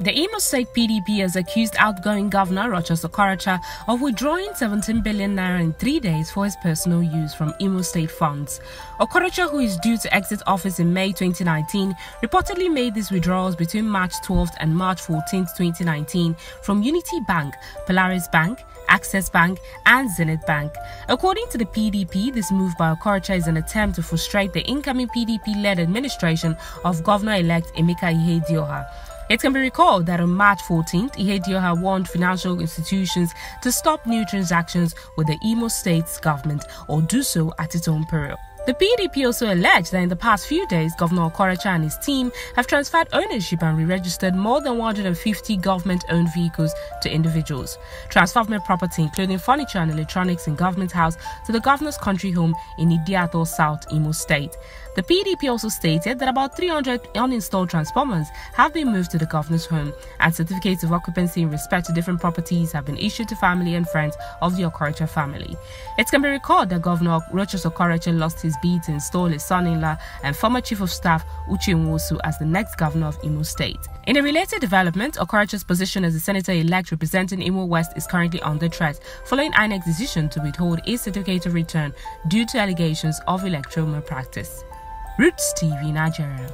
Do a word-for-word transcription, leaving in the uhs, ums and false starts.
The Imo State P D P has accused outgoing Governor Rochas Okorocha of withdrawing seventeen billion naira in three days for his personal use from Imo State funds. Okorocha, who is due to exit office in May twenty nineteen, reportedly made these withdrawals between March twelfth and March fourteenth twenty nineteen from Unity Bank, Polaris Bank, Access Bank and Zenit Bank. According to the P D P, this move by Okorocha is an attempt to frustrate the incoming P D P-led administration of Governor-elect Emeka Ihedioha. It can be recalled that on March fourteenth, Ihedioha warned financial institutions to stop new transactions with the Imo State's government or do so at its own peril. The P D P also alleged that in the past few days, Governor Okorocha and his team have transferred ownership and re-registered more than one hundred fifty government-owned vehicles to individuals, transforming property including furniture and electronics in Government House to the Governor's country home in Idiato, South Imo State. The P D P also stated that about three hundred uninstalled transformers have been moved to the Governor's home, and certificates of occupancy in respect to different properties have been issued to family and friends of the Okorocha family. It can be recalled that Governor Rochas Okorocha lost his His bid to install his son-in-law and former Chief of Staff Uche Nwosu as the next governor of Imo State. In a related development, Okorocha's position as the senator-elect representing Imo West is currently under threat following I N E C's decision to withhold his certificate of return due to allegations of electoral malpractice. Roots T V Nigeria.